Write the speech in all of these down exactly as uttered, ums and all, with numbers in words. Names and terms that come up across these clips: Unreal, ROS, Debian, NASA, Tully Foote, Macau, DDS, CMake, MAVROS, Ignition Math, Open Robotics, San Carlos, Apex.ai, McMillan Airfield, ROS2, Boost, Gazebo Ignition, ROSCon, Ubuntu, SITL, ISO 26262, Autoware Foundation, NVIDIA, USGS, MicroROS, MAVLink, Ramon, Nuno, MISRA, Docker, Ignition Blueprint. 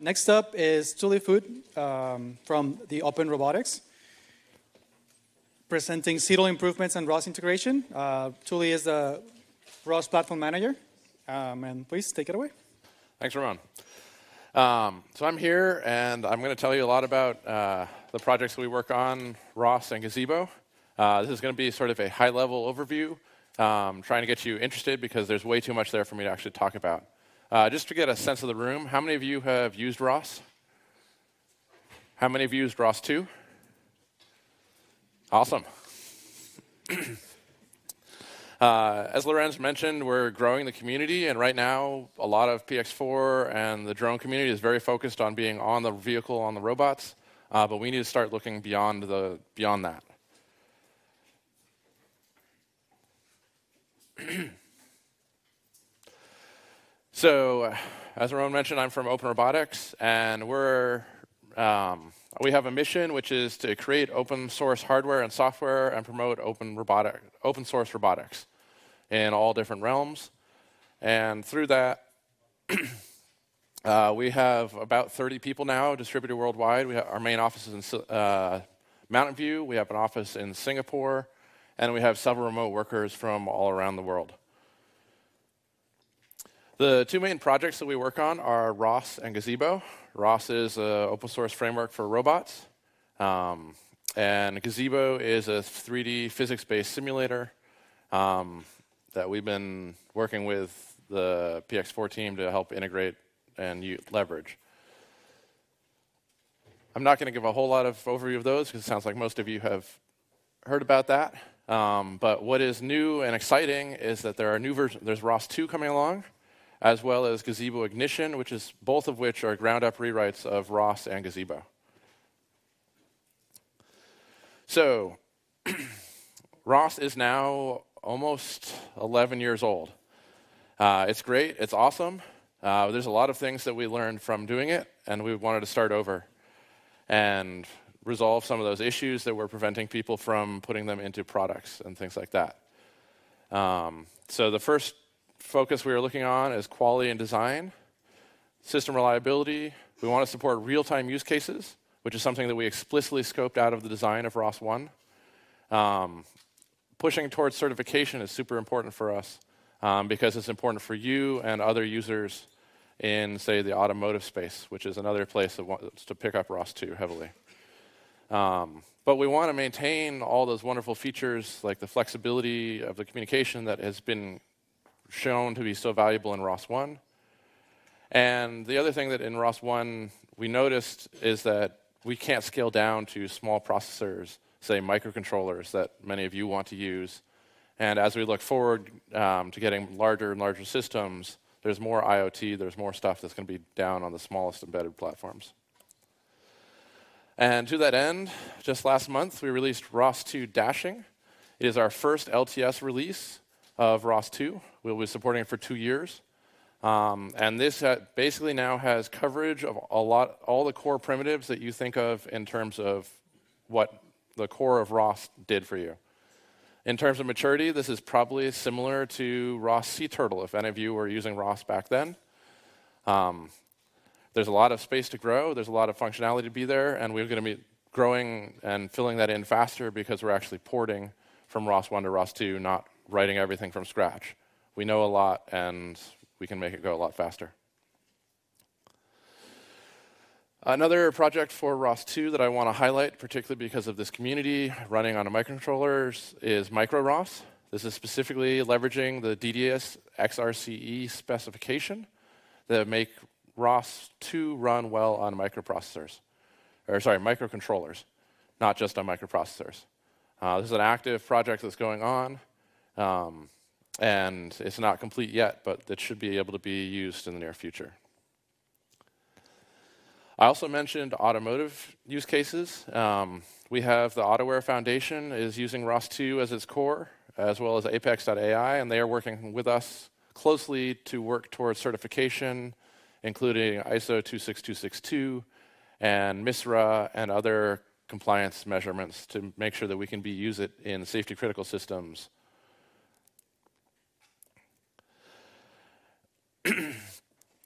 Next up is Tully Foote um, from the Open Robotics, presenting S I T L improvements and R O S integration. Uh, Tully is the R O S platform manager, um, and please take it away. Thanks, Ramon. Um, so I'm here, and I'm going to tell you a lot about uh, the projects that we work on, R O S and Gazebo. Uh, this is going to be sort of a high-level overview, um, trying to get you interested because there's way too much there for me to actually talk about. Uh, just to get a sense of the room, how many of you have used R O S? How many of you used R O S two? Awesome. uh, as Lorenz mentioned, we're growing the community, and right now a lot of P X four and the drone community is very focused on being on the vehicle, on the robots, uh, but we need to start looking beyond, the, beyond that. So, uh, as Ramon mentioned, I'm from Open Robotics, and we're, um, we have a mission, which is to create open source hardware and software and promote open, robotic, open source robotics in all different realms. And through that, uh, we have about thirty people now distributed worldwide. We have our main office is in uh, Mountain View, we have an office in Singapore, and we have several remote workers from all around the world. The two main projects that we work on are R O S and Gazebo. R O S is an open source framework for robots, um, and Gazebo is a three D physics-based simulator um, that we've been working with the P X four team to help integrate and leverage. I'm not going to give a whole lot of overview of those because it sounds like most of you have heard about that, um, but what is new and exciting is that there are new versions. There's R O S two coming along, as well as Gazebo Ignition, which is both of which are ground-up rewrites of R O S and Gazebo. So, R O S is now almost eleven years old. Uh, it's great, it's awesome. Uh, there's a lot of things that we learned from doing it, and we wanted to start over and resolve some of those issues that were preventing people from putting them into products and things like that. Um, so the first focus we are looking on is quality and design, system reliability. We want to support real-time use cases, which is something that we explicitly scoped out of the design of R O S one. Um, pushing towards certification is super important for us um, because it's important for you and other users in, say, the automotive space, which is another place that wants to pick up R O S two heavily. Um, but we want to maintain all those wonderful features, like the flexibility of the communication that has been shown to be so valuable in R O S one. And the other thing that in R O S one we noticed is that we can't scale down to small processors, say microcontrollers that many of you want to use. And as we look forward um, to getting larger and larger systems, there's more I O T, there's more stuff that's going to be down on the smallest embedded platforms. And to that end, just last month we released R O S two Dashing. It is our first L T S release of R O S two. We'll be supporting it for two years. Um, and this ha basically now has coverage of a lot, all the core primitives that you think of in terms of what the core of R O S did for you. In terms of maturity, this is probably similar to R O S Sea Turtle, if any of you were using R O S back then. Um, there's a lot of space to grow, there's a lot of functionality to be there, and we're going to be growing and filling that in faster because we're actually porting from R O S one to R O S two, not writing everything from scratch. We know a lot, and we can make it go a lot faster. Another project for R O S two that I want to highlight, particularly because of this community running on a microcontrollers, is MicroROS. This is specifically leveraging the D D S X R C E specification that make R O S two run well on microprocessors, or sorry, microcontrollers, not just on microprocessors. Uh, this is an active project that's going on. Um, and it's not complete yet, but it should be able to be used in the near future. I also mentioned automotive use cases. Um, we have the Autoware Foundation is using R O S two as its core, as well as Apex dot A I, and they are working with us closely to work towards certification, including I S O two six two six two and MISRA and other compliance measurements to make sure that we can be use it in safety critical systems.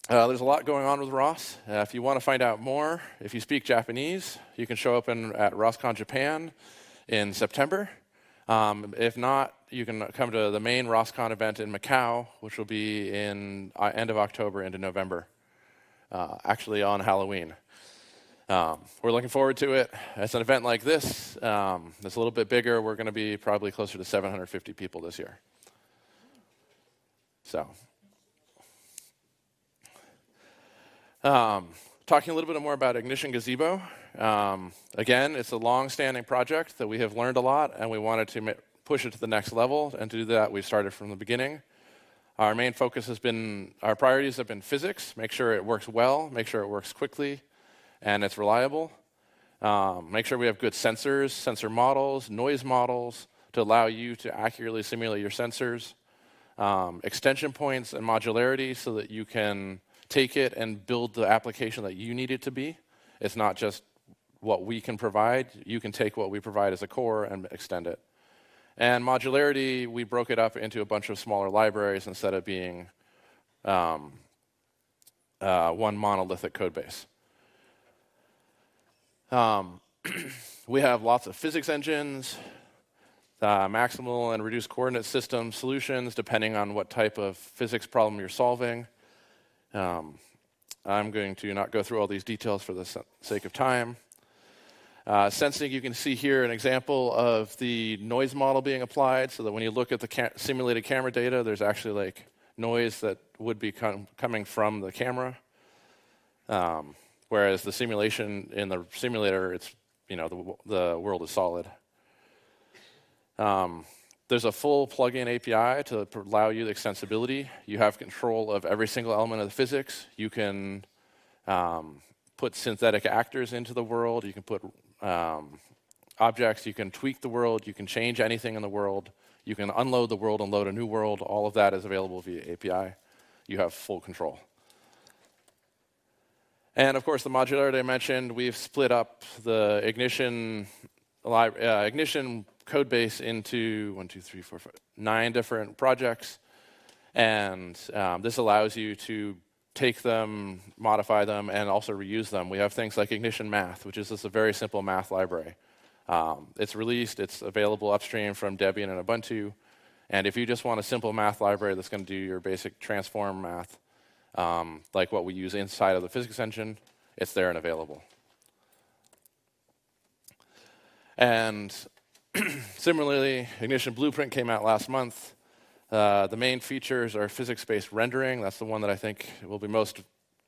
Uh, there's a lot going on with R O S. Uh, if you want to find out more, if you speak Japanese, you can show up in, at ROSCon Japan in September. Um, if not, you can come to the main ROSCon event in Macau, which will be in uh, end of October into November, uh, actually on Halloween. Um, we're looking forward to it. It's an event like this. Um, it's a little bit bigger. We're going to be probably closer to seven hundred fifty people this year. So. Um, talking a little bit more about Ignition Gazebo. Um, again, it's a long-standing project that we have learned a lot, and we wanted to push it to the next level. And to do that, we started from the beginning. Our main focus has been, our priorities have been physics, make sure it works well, make sure it works quickly, and it's reliable. Um, make sure we have good sensors, sensor models, noise models to allow you to accurately simulate your sensors. Um, extension points and modularity so that you can take it and build the application that you need it to be. It's not just what we can provide. You can take what we provide as a core and extend it. And modularity, we broke it up into a bunch of smaller libraries instead of being um, uh, one monolithic code base. Um, we have lots of physics engines, uh, maximal and reduced coordinate system solutions, depending on what type of physics problem you're solving. Um, I'm going to not go through all these details for the sake of time. Uh, sensing, you can see here an example of the noise model being applied so that when you look at the ca simulated camera data, there's actually like noise that would be com coming from the camera. Um, whereas the simulation in the simulator, it's, you know, the, the world is solid. Um, There's a full plug-in A P I to allow you the extensibility. You have control of every single element of the physics. You can um, put synthetic actors into the world. You can put um, objects. You can tweak the world. You can change anything in the world. You can unload the world and load a new world. All of that is available via A P I. You have full control. And of course, the modularity I mentioned, we've split up the Ignition, uh, Ignition code base into one, two, three, four, five, nine different projects. And um, this allows you to take them, modify them, and also reuse them. We have things like Ignition Math, which is just a very simple math library. Um, it's released, it's available upstream from Debian and Ubuntu. And if you just want a simple math library that's going to do your basic transform math, um, like what we use inside of the physics engine, it's there and available. And similarly, Ignition Blueprint came out last month. Uh, the main features are physics-based rendering. That's the one that I think will be most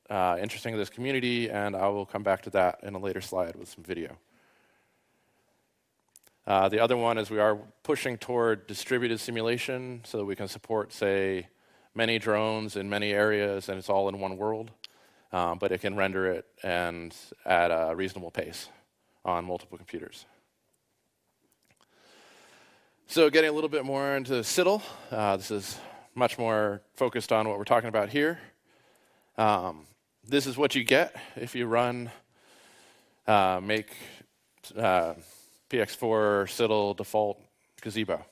uh, interesting to this community, and I will come back to that in a later slide with some video. Uh, the other one is we are pushing toward distributed simulation so that we can support, say, many drones in many areas, and it's all in one world, um, but it can render it and at a reasonable pace on multiple computers. So getting a little bit more into S I T L, uh, this is much more focused on what we're talking about here. Um, this is what you get if you run uh, make uh, P X four S I T L default Gazebo.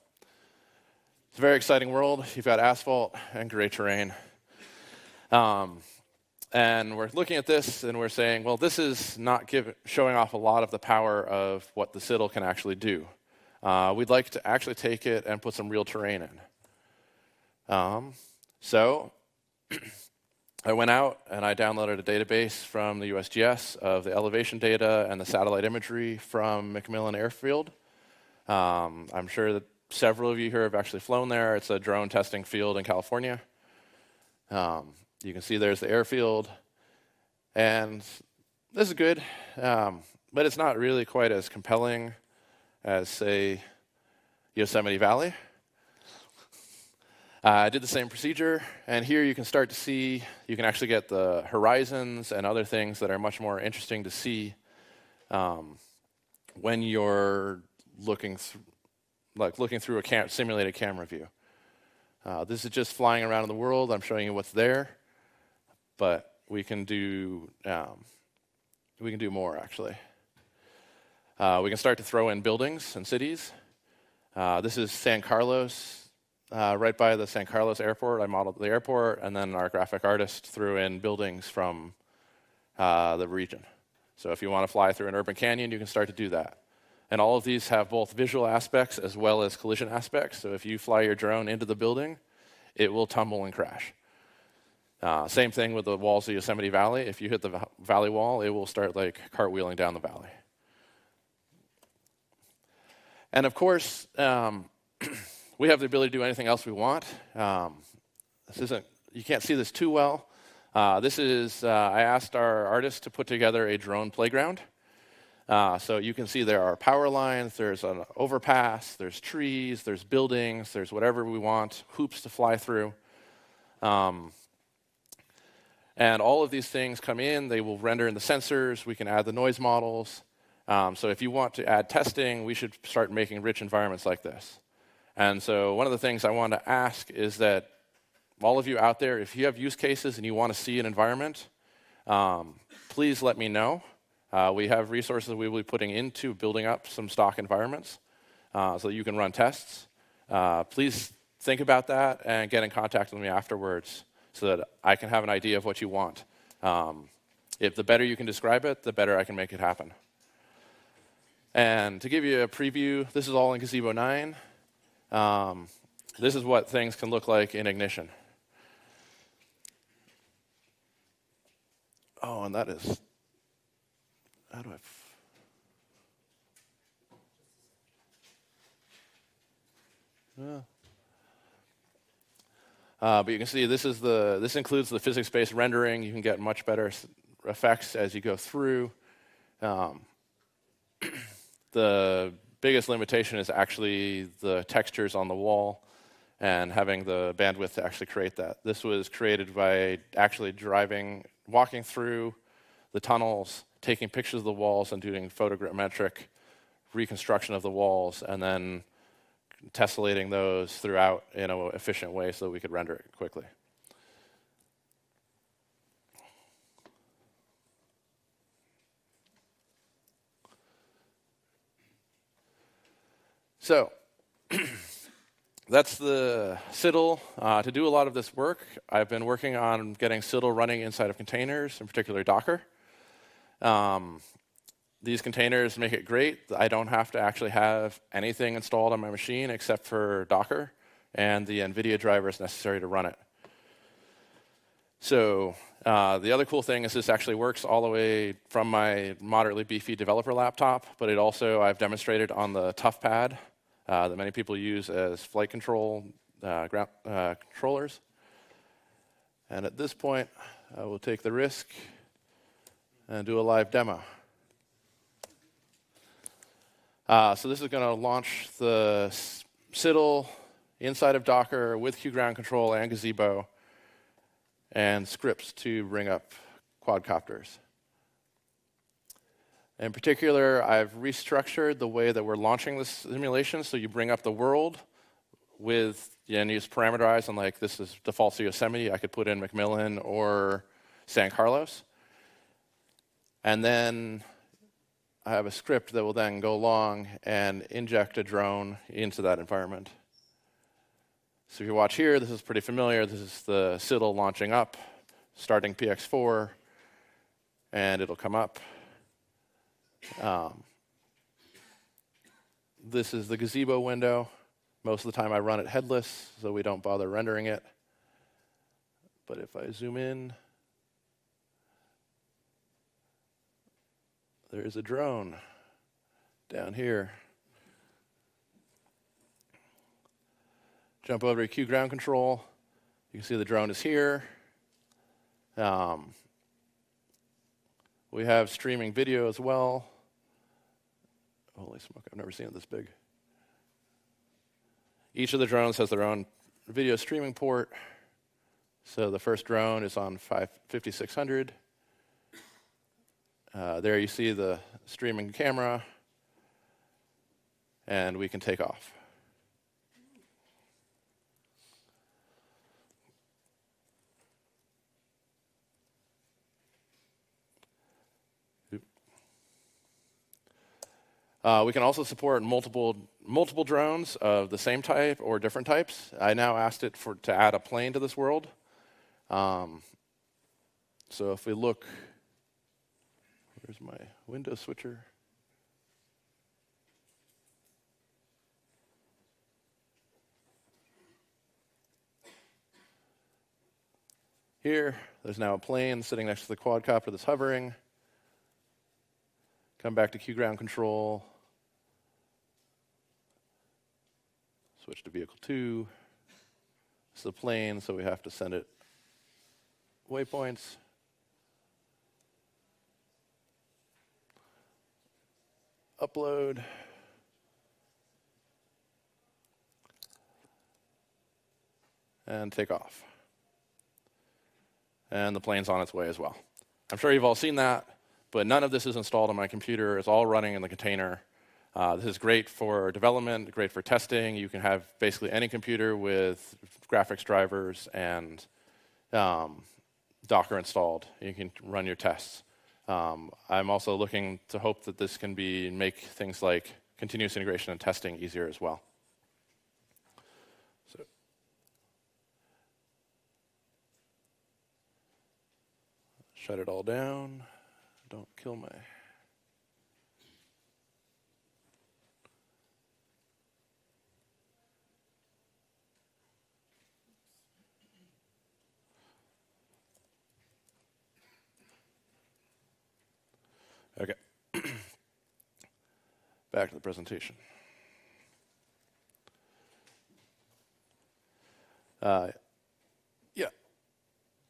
It's a very exciting world. You've got asphalt and gray terrain. Um, and we're looking at this and we're saying, well, this is not give, showing off a lot of the power of what the S I T L can actually do. Uh, we'd like to actually take it and put some real terrain in. Um, so I went out and I downloaded a database from the U S G S of the elevation data and the satellite imagery from McMillan Airfield. Um, I'm sure that several of you here have actually flown there. It's a drone testing field in California. Um, you can see there's the airfield. And this is good, um, but it's not really quite as compelling as, say, Yosemite Valley. uh, I did the same procedure, and here you can start to see, you can actually get the horizons and other things that are much more interesting to see um, when you're looking, th like looking through a cam simulated camera view. Uh, this is just flying around in the world. I'm showing you what's there, but we can do, um, we can do more, actually. Uh, we can start to throw in buildings and cities. Uh, this is San Carlos, uh, right by the San Carlos airport. I modeled the airport, and then our graphic artist threw in buildings from uh, the region. So if you want to fly through an urban canyon, you can start to do that. And all of these have both visual aspects as well as collision aspects. So if you fly your drone into the building, it will tumble and crash. Uh, same thing with the walls of Yosemite Valley. If you hit the valley wall, it will start like cartwheeling down the valley. And of course, um, we have the ability to do anything else we want. Um, this isn't, you can't see this too well. Uh, this is, uh, I asked our artists to put together a drone playground. Uh, so you can see there are power lines, there's an overpass, there's trees, there's buildings, there's whatever we want, hoops to fly through. Um, and all of these things come in, they will render in the sensors, we can add the noise models. Um, so if you want to add testing, we should start making rich environments like this. And so one of the things I want to ask is that all of you out there, if you have use cases and you want to see an environment, um, please let me know. Uh, we have resources we will be putting into building up some stock environments uh, so that you can run tests. Uh, please think about that and get in contact with me afterwards so that I can have an idea of what you want. Um, if the better you can describe it, the better I can make it happen. And to give you a preview, this is all in Gazebo nine. Um, this is what things can look like in Ignition. Oh, and that is... How do I? F uh. Uh, but you can see this is the this includes the physics-based rendering. You can get much better s effects as you go through. Um, the biggest limitation is actually the textures on the wall and having the bandwidth to actually create that. This was created by actually driving, walking through the tunnels, taking pictures of the walls and doing photogrammetric reconstruction of the walls and then tessellating those throughout in an efficient way so that we could render it quickly. So that's the S I T L. Uh, to do a lot of this work, I've been working on getting S I T L running inside of containers, in particular Docker. Um, these containers make it great. I don't have to actually have anything installed on my machine except for Docker and the NVIDIA drivers necessary to run it. So uh, the other cool thing is this actually works all the way from my moderately beefy developer laptop, but it also I've demonstrated on the ToughPad uh, that many people use as flight control uh, ground, uh, controllers. And at this point, I will take the risk and do a live demo. Uh, so this is going to launch the S I T L inside of Docker with QGroundControl and Gazebo and scripts to bring up quadcopters. In particular, I've restructured the way that we're launching this simulation so you bring up the world with, and you just parameterize, and like this is default to Yosemite, I could put in McMillan or San Carlos. And then I have a script that will then go along and inject a drone into that environment. So if you watch here, this is pretty familiar. This is the S I T L launching up, starting P X four, and it'll come up. Um, this is the Gazebo window. Most of the time I run it headless, so we don't bother rendering it. But if I zoom in, there is a drone down here. Jump over to Q ground control. You can see the drone is here. Um, we have streaming video as well. Holy smoke, I've never seen it this big. Each of the drones has their own video streaming port. So the first drone is on fifty-six hundred. Uh, there you see the streaming camera, and we can take off. Uh, we can also support multiple multiple drones of the same type or different types. I now asked it for to add a plane to this world. Um, so if we look, where's my window switcher? Here, there's now a plane sitting next to the quadcopter that's hovering. Come back to QGroundControl. Switch to vehicle two. This is the plane, so we have to send it waypoints. Upload. And take off. And the plane's on its way as well. I'm sure you've all seen that, but none of this is installed on my computer. It's all running in the container. Uh, this is great for development, great for testing. You can have basically any computer with graphics drivers and um, Docker installed. You can run your tests. Um, I'm also looking to hope that this can be make things like continuous integration and testing easier as well. Shut it all down. Don't kill my. Okay. Back to the presentation. Uh, yeah.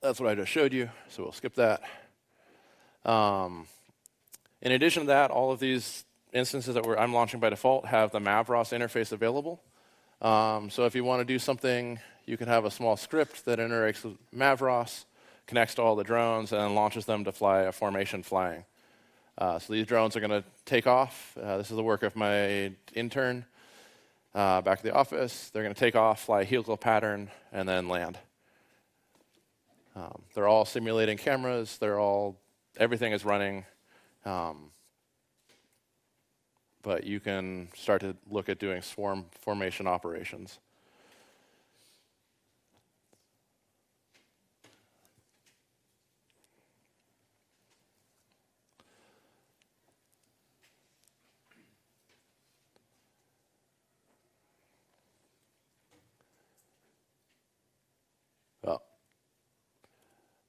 That's what I just showed you, so we'll skip that. Um, in addition to that, all of these instances that we're, I'm launching by default have the MAVROS interface available. Um, so if you want to do something, you can have a small script that interacts with MAVROS, connects to all the drones, and launches them to fly a formation flying. Uh, so these drones are going to take off. Uh, this is the work of my intern uh, back at the office. They're going to take off, fly a helical pattern, and then land. Um, they're all simulating cameras. They're all, everything is running. Um, but you can start to look at doing swarm formation operations.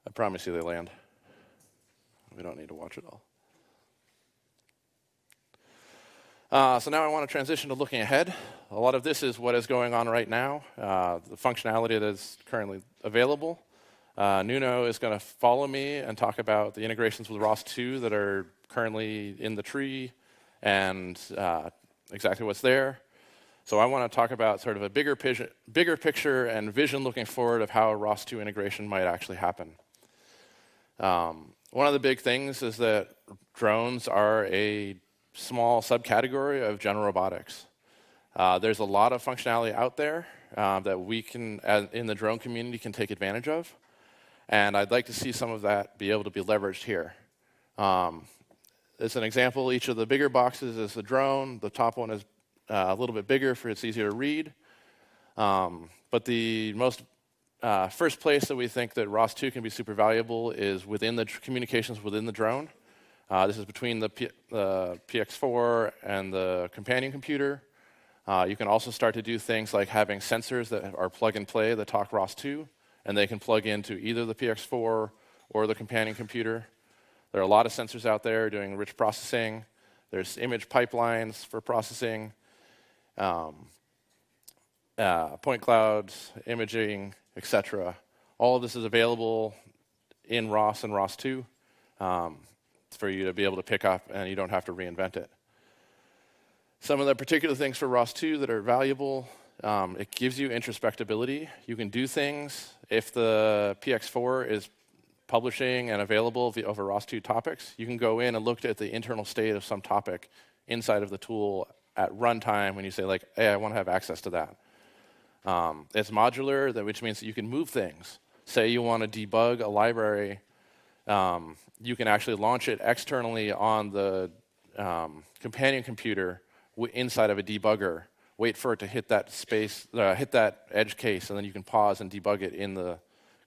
I promise you they land. We don't need to watch it all. Uh, so now I want to transition to looking ahead. A lot of this is what is going on right now, uh, the functionality that is currently available. Uh, Nuno is going to follow me and talk about the integrations with ROS two that are currently in the tree and uh, exactly what's there. So I want to talk about sort of a bigger, bigger picture and vision looking forward of how ROS two integration might actually happen. Um, one of the big things is that drones are a small subcategory of general robotics. Uh, there's a lot of functionality out there uh, that we can, as in the drone community, can take advantage of. And I'd like to see some of that be able to be leveraged here. Um, as an example, each of the bigger boxes is the drone. The top one is uh, a little bit bigger for it's easier to read. Um, but the most Uh, first place that we think that ROS two can be super valuable is within the communications within the drone. Uh, this is between the P uh, P X four and the companion computer. Uh, you can also start to do things like having sensors that are plug and play that talk ROS two, and they can plug into either the P X four or the companion computer. There are a lot of sensors out there doing rich processing. There's image pipelines for processing, um, uh, point clouds, imaging, et cetera. All of this is available in ROS and ROS two um, for you to be able to pick up, and you don't have to reinvent it. Some of the particular things for ROS two that are valuable, um, it gives you introspectability. You can do things. If the P X four is publishing and available via, over ROS two topics, you can go in and look at the internal state of some topic inside of the tool at runtime when you say, like, hey, I want to have access to that. Um, it's modular, that which means that you can move things. Say you want to debug a library, um, you can actually launch it externally on the um, companion computer w inside of a debugger, wait for it to hit that space, uh, hit that edge case, and then you can pause and debug it in the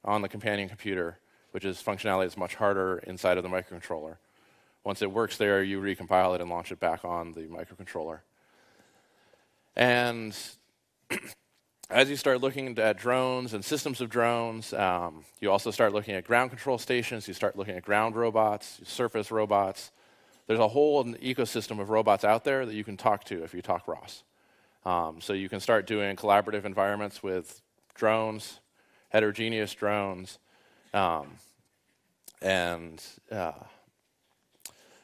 on the companion computer, which is functionality that's much harder inside of the microcontroller. Once it works there, you recompile it and launch it back on the microcontroller. And as you start looking at drones and systems of drones, um, you also start looking at ground control stations, you start looking at ground robots, surface robots. There's a whole ecosystem of robots out there that you can talk to if you talk ROS. Um, so you can start doing collaborative environments with drones, heterogeneous drones, um, and uh,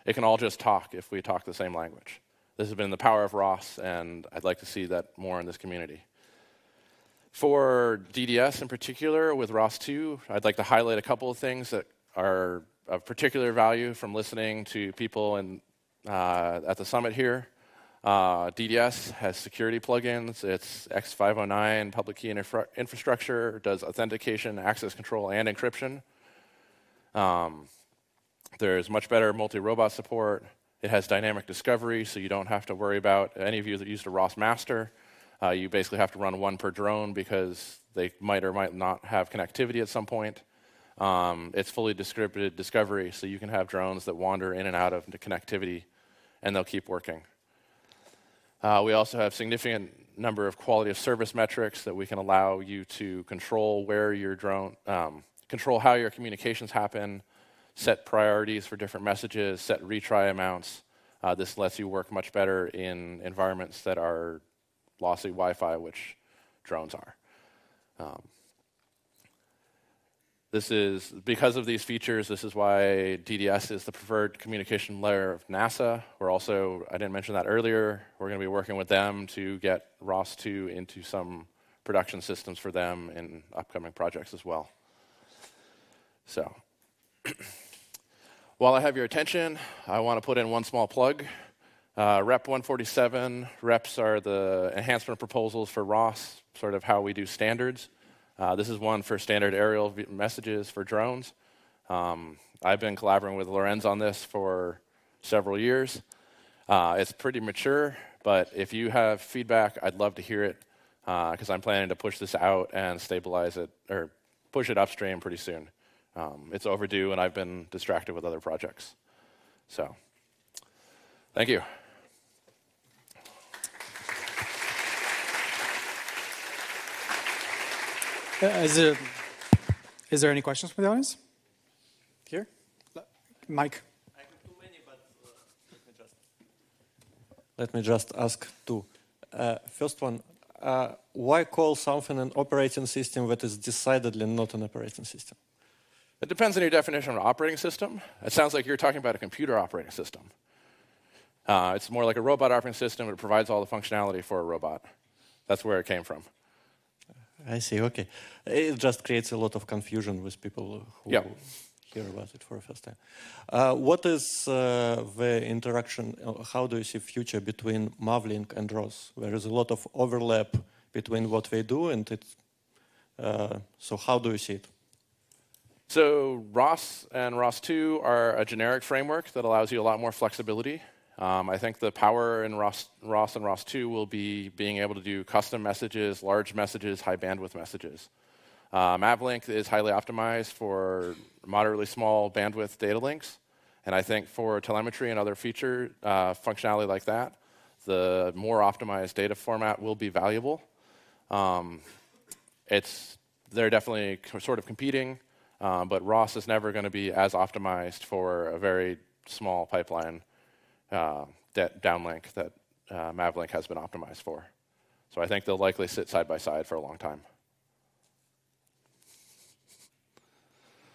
it can all just talk if we talk the same language. This has been the power of ROS, and I'd like to see that more in this community. For D D S in particular, with ROS two, I'd like to highlight a couple of things that are of particular value from listening to people in, uh, at the summit here. Uh, D D S has security plugins. It's X five oh nine public key infra infrastructure, does authentication, access control, and encryption. Um, There's much better multi-robot support. It has dynamic discovery, so you don't have to worry about any of you that used a ROS master. Uh, you basically have to run one per drone because they might or might not have connectivity at some point. Um, it's fully distributed discovery, so you can have drones that wander in and out of connectivity, and they'll keep working. Uh, we also have a significant number of quality of service metrics that we can allow you to control where your drone, um, control how your communications happen, set priorities for different messages, set retry amounts. Uh, this lets you work much better in environments that are lossy Wi-Fi, which drones are. Um, this is, because of these features, this is why D D S is the preferred communication layer of NASA. We're also, I didn't mention that earlier, we're going to be working with them to get ROS two into some production systems for them in upcoming projects as well. So. While I have your attention, I want to put in one small plug. Uh, Rep one forty-seven, reps are the enhancement proposals for ROS, sort of how we do standards. Uh, this is one for standard aerial messages for drones. Um, I've been collaborating with Lorenz on this for several years. Uh, it's pretty mature, but if you have feedback, I'd love to hear it, because uh, I'm planning to push this out and stabilize it, or push it upstream pretty soon. Um, it's overdue, and I've been distracted with other projects. So, thank you. Uh, is, there, is there any questions from the audience? Here? Mike. I have too many, but uh, let me just... Let me just ask two. Uh, first one, uh, why call something an operating system that is decidedly not an operating system? It depends on your definition of an operating system. It sounds like you're talking about a computer operating system. Uh, it's more like a robot operating system. It provides all the functionality for a robot. That's where it came from. I see, okay. It just creates a lot of confusion with people who yep. hear about it for the first time. Uh, what is uh, the interaction, how do you see future between MAVLink and ROS? There is a lot of overlap between what they do and it, uh, so how do you see it? So ROS and ROS two are a generic framework that allows you a lot more flexibility. Um, I think the power in ROS, ROS and ROS two will be being able to do custom messages, large messages, high bandwidth messages. Uh, MAVLink is highly optimized for moderately small bandwidth data links. And I think for telemetry and other feature uh, functionality like that, the more optimized data format will be valuable. Um, it's, they're definitely sort of competing. Um, but ROS is never going to be as optimized for a very small pipeline uh, downlink that uh, MAVLink has been optimized for. So I think they'll likely sit side by side for a long time.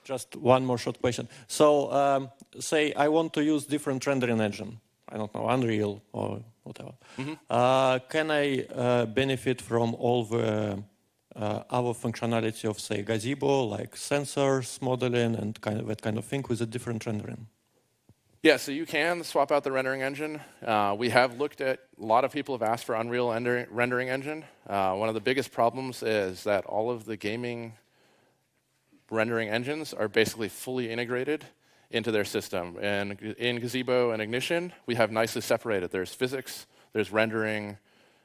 Just one more short question. So um, say I want to use different rendering engine. I don't know, Unreal or whatever. Mm-hmm. uh, can I uh, benefit from all the... Uh, our functionality of, say, Gazebo, like sensors, modeling, and kind of that kind of thing with a different rendering? Yeah, so you can swap out the rendering engine. Uh, we have looked at, a lot of people have asked for Unreal rendering engine. Uh, one of the biggest problems is that all of the gaming rendering engines are basically fully integrated into their system. And in Gazebo and Ignition, we have nicely separated. There's physics, there's rendering,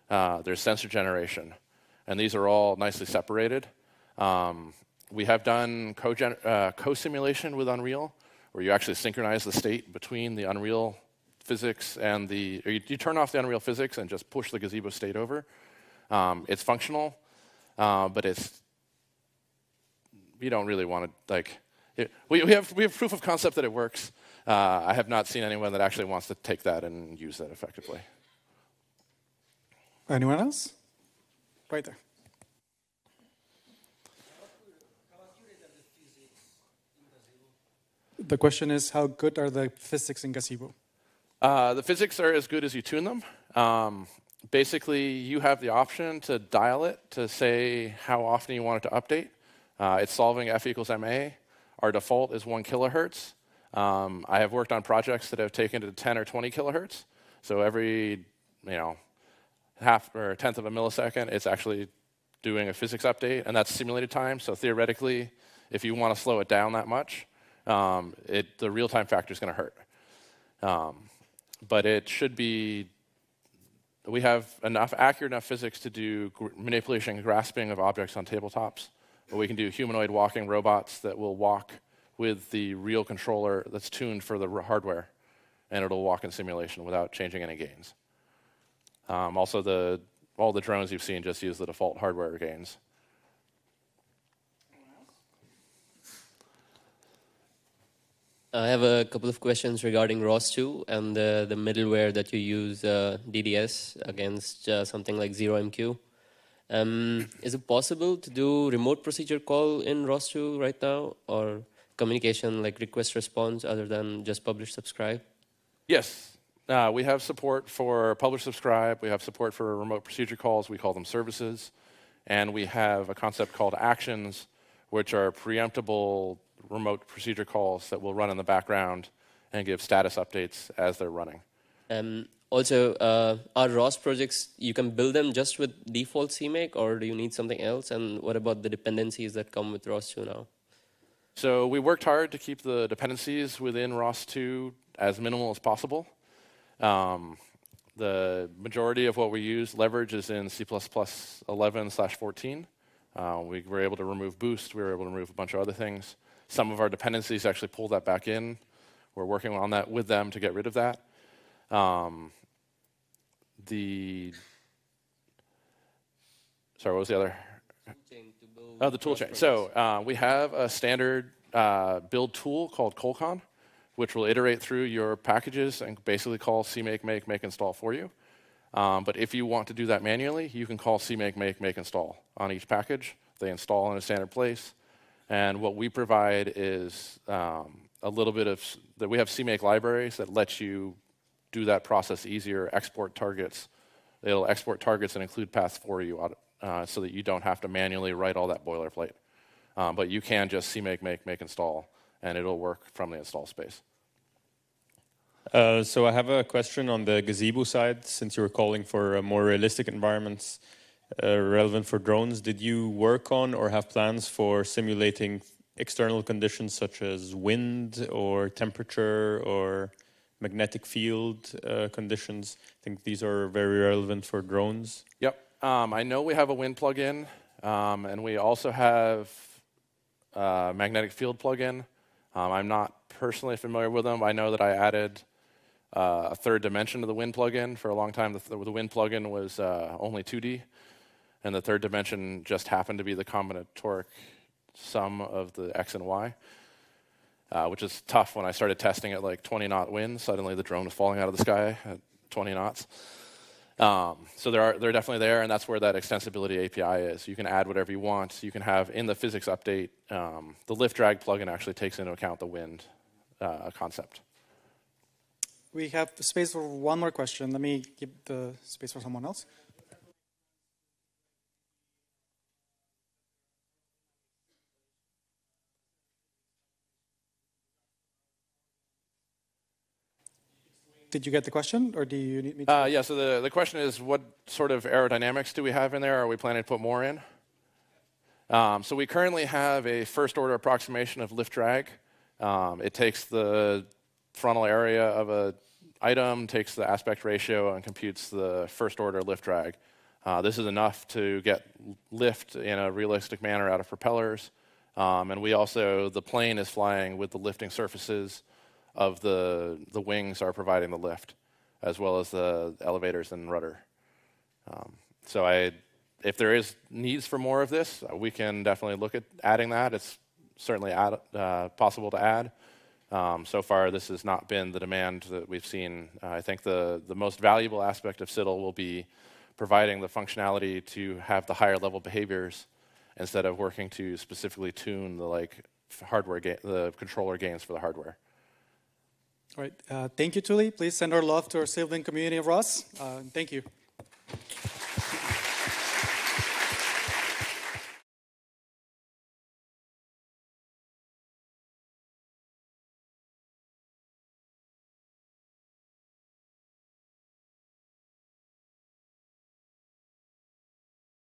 uh, there's sensor generation. And these are all nicely separated. Um, we have done co-gen- uh, co-simulation with Unreal, where you actually synchronize the state between the Unreal physics and the, or you, you turn off the Unreal physics and just push the Gazebo state over. Um, it's functional, uh, but it's, you don't really want to, like, it, we, we, have, we have proof of concept that it works. Uh, I have not seen anyone that actually wants to take that and use that effectively. Anyone else? Right there. The question is, how good are the physics in Gazebo? Uh, the physics are as good as you tune them. Um, basically, you have the option to dial it to say how often you want it to update. Uh, it's solving F equals M A. Our default is one kilohertz. Um, I have worked on projects that have taken it to ten or twenty kilohertz. So every, you know, half or tenth of a millisecond, it's actually doing a physics update, and that's simulated time. So theoretically, if you want to slow it down that much, Um, it, the real-time factor is going to hurt. Um, but it should be, we have enough accurate enough physics to do gr manipulation and grasping of objects on tabletops. But we can do humanoid walking robots that will walk with the real controller that's tuned for the hardware, and it'll walk in simulation without changing any gains. Um, also, the, all the drones you've seen just use the default hardware gains. I have a couple of questions regarding R O S two and uh, the middleware that you use, uh, D D S, against uh, something like zero M Q. Um, is it possible to do remote procedure call in R O S two right now, or communication like request response other than just publish subscribe? Yes. Uh, we have support for publish subscribe. We have support for remote procedure calls. We call them services. And we have a concept called actions, which are preemptible remote procedure calls that will run in the background and give status updates as they're running. Um, also, uh, are R O S projects, you can build them just with default CMake, or do you need something else? And what about the dependencies that come with R O S two now? So we worked hard to keep the dependencies within R O S two as minimal as possible. Um, the majority of what we use leverage is in C eleven slash fourteen. Uh, we were able to remove boost. We were able to remove a bunch of other things. Some of our dependencies actually pull that back in. We're working on that with them to get rid of that. Um, the sorry, what was the other? Oh, the toolchain. So uh, we have a standard uh, build tool called colcon, which will iterate through your packages and basically call CMake make make install for you. Um, but if you want to do that manually, you can call CMake make make install on each package. They install in a standard place. And what we provide is um, a little bit of, that we have CMake libraries that let you do that process easier, export targets. It'll export targets and include paths for you uh, so that you don't have to manually write all that boilerplate. Um, but you can just CMake make, make install, and it'll work from the install space. Uh, so I have a question on the Gazebo side, since you were calling for uh, more realistic environments. Uh, relevant for drones, did you work on or have plans for simulating external conditions such as wind or temperature or magnetic field uh, conditions? I think these are very relevant for drones. Yep. Um, I know we have a wind plug-in, um, and we also have a magnetic field plug-in. Um, I'm not personally familiar with them. I know that I added uh, a third dimension to the wind plug-in. For a long time, the, th the wind plug-in was uh, only two D. And the third dimension just happened to be the combinatoric sum of the X and Y, uh, which is tough. When I started testing at like twenty knot wind, suddenly the drone was falling out of the sky at twenty knots. Um, so there are, they're definitely there, and that's where that extensibility A P I is. You can add whatever you want. You can have in the physics update, um, the lift-drag plugin actually takes into account the wind uh, concept. We have space for one more question. Let me give the space for someone else. Did you get the question, or do you need me to? Uh, yeah, so the, the question is, what sort of aerodynamics do we have in there? Are we planning to put more in? Um, so we currently have a first-order approximation of lift-drag. Um, it takes the frontal area of an item, takes the aspect ratio, and computes the first order lift drag. Uh, this is enough to get lift in a realistic manner out of propellers. Um, and we also, the plane is flying with the lifting surfaces of the, the wings are providing the lift, as well as the elevators and rudder. Um, so I, if there is needs for more of this, we can definitely look at adding that. It's certainly add, uh, possible to add. Um, so far, this has not been the demand that we've seen. Uh, I think the, the most valuable aspect of S I T L will be providing the functionality to have the higher level behaviors instead of working to specifically tune the like hardware the controller gains for the hardware. All right. Uh, thank you, Tully. Please send our love to our sibling community of R O S. Uh, thank you.